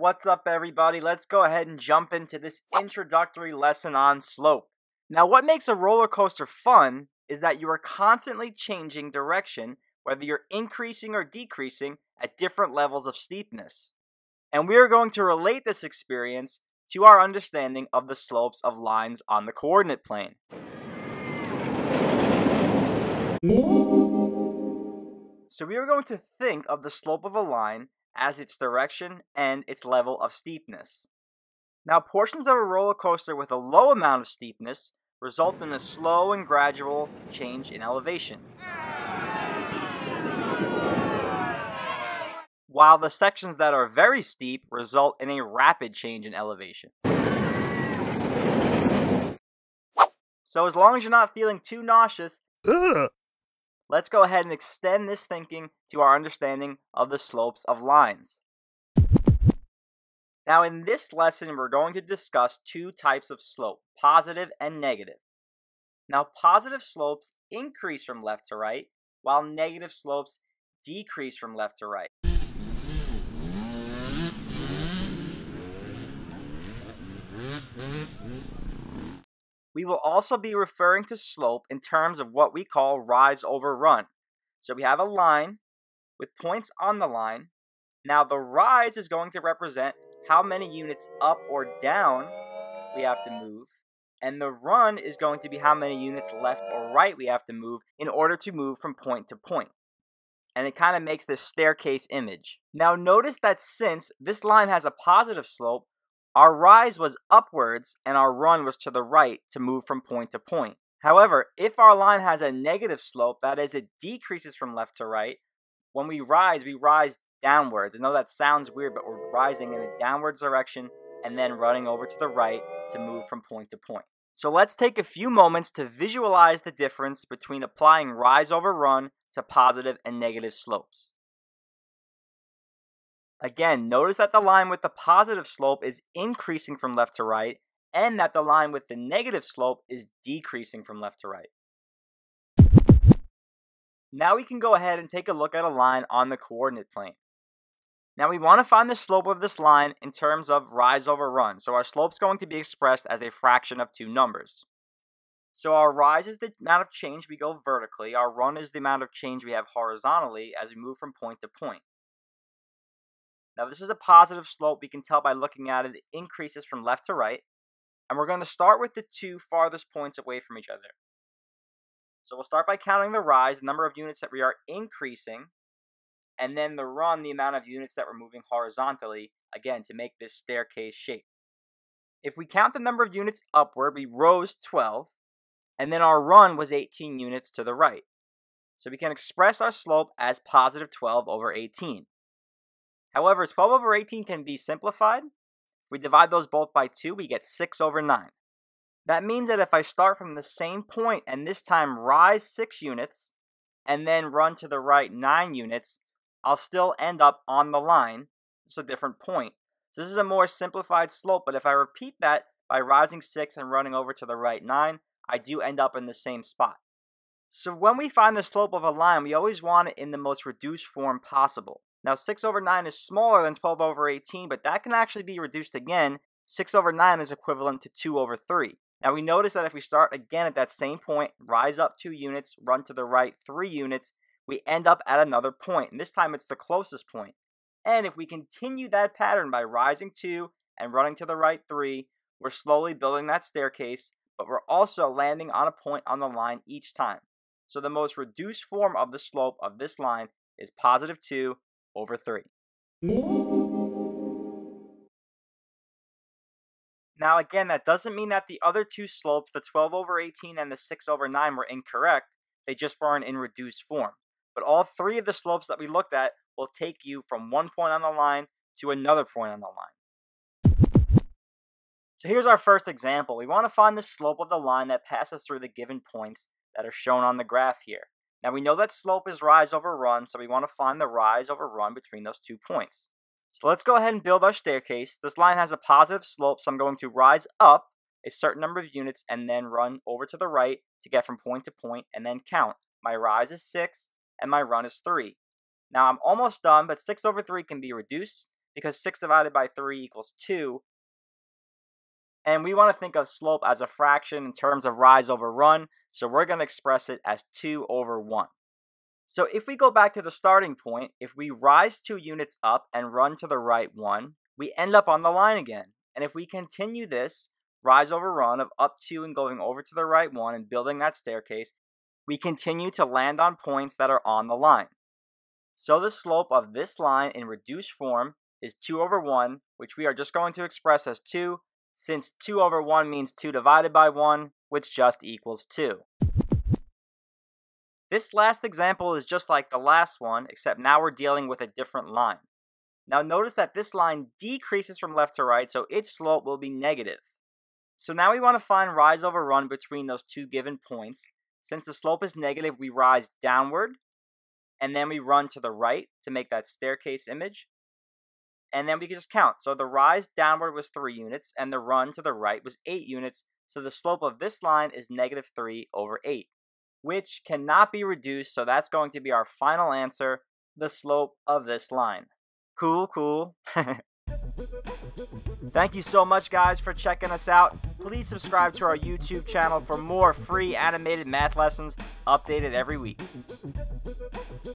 What's up, everybody? Let's go ahead and jump into this introductory lesson on slope. Now, what makes a roller coaster fun is that you are constantly changing direction, whether you're increasing or decreasing at different levels of steepness. And we are going to relate this experience to our understanding of the slopes of lines on the coordinate plane. So we are going to think of the slope of a line as its direction and its level of steepness. Now, portions of a roller coaster with a low amount of steepness result in a slow and gradual change in elevation, while the sections that are very steep result in a rapid change in elevation. So as long as you're not feeling too nauseous, let's go ahead and extend this thinking to our understanding of the slopes of lines. Now, in this lesson, we're going to discuss two types of slope, positive and negative. Now, positive slopes increase from left to right, while negative slopes decrease from left to right. We will also be referring to slope in terms of what we call rise over run. So we have a line with points on the line. Now the rise is going to represent how many units up or down we have to move, and the run is going to be how many units left or right we have to move in order to move from point to point. And it kind of makes this staircase image. Now notice that since this line has a positive slope, our rise was upwards and our run was to the right to move from point to point. However, if our line has a negative slope, that is, it decreases from left to right, when we rise downwards. I know that sounds weird, but we're rising in a downwards direction and then running over to the right to move from point to point. So let's take a few moments to visualize the difference between applying rise over run to positive and negative slopes. Again, notice that the line with the positive slope is increasing from left to right, and that the line with the negative slope is decreasing from left to right. Now we can go ahead and take a look at a line on the coordinate plane. Now we want to find the slope of this line in terms of rise over run, so our slope is going to be expressed as a fraction of two numbers. So our rise is the amount of change we go vertically, our run is the amount of change we have horizontally as we move from point to point. Now this is a positive slope. We can tell by looking at it, it increases from left to right. And we're going to start with the two farthest points away from each other. So we'll start by counting the rise, the number of units that we are increasing, and then the run, the amount of units that we're moving horizontally, again, to make this staircase shape. If we count the number of units upward, we rose 12, and then our run was 18 units to the right. So we can express our slope as positive 12 over 18. However, 12 over 18 can be simplified. If we divide those both by 2, we get 6 over 9. That means that if I start from the same point and this time rise 6 units and then run to the right 9 units, I'll still end up on the line, just a different point. So this is a more simplified slope, but if I repeat that by rising 6 and running over to the right 9, I do end up in the same spot. So when we find the slope of a line, we always want it in the most reduced form possible. Now 6 over 9 is smaller than 12 over 18, but that can actually be reduced again. 6 over 9 is equivalent to 2 over 3. Now we notice that if we start again at that same point, rise up 2 units, run to the right 3 units, we end up at another point, and this time it's the closest point. And if we continue that pattern by rising 2 and running to the right 3, we're slowly building that staircase, but we're also landing on a point on the line each time. So the most reduced form of the slope of this line is positive 2 over 3. Now again, that doesn't mean that the other two slopes, the 12 over 18 and the 6 over 9, were incorrect. They just weren't in reduced form. But all three of the slopes that we looked at will take you from one point on the line to another point on the line. So here's our first example. We want to find the slope of the line that passes through the given points that are shown on the graph here. Now we know that slope is rise over run, so we want to find the rise over run between those two points. So let's go ahead and build our staircase. This line has a positive slope, so I'm going to rise up a certain number of units and then run over to the right to get from point to point and then count. My rise is 6 and my run is 3. Now I'm almost done, but 6 over 3 can be reduced, because 6 divided by 3 equals 2. And we want to think of slope as a fraction in terms of rise over run, so we're going to express it as 2 over 1. So if we go back to the starting point, if we rise 2 units up and run to the right 1, we end up on the line again. And if we continue this rise over run of up 2 and going over to the right 1 and building that staircase, we continue to land on points that are on the line. So the slope of this line in reduced form is 2 over 1, which we are just going to express as 2, since 2 over 1 means 2 divided by 1, which just equals 2. This last example is just like the last one, except now we're dealing with a different line. Now notice that this line decreases from left to right, so its slope will be negative. So now we want to find rise over run between those two given points. Since the slope is negative, we rise downward, and then we run to the right to make that staircase image. And then we can just count. So the rise downward was 3 units, and the run to the right was 8 units. So the slope of this line is negative 3 over 8, which cannot be reduced. So that's going to be our final answer, the slope of this line. Cool, cool. Thank you so much, guys, for checking us out. Please subscribe to our YouTube channel for more free animated math lessons updated every week.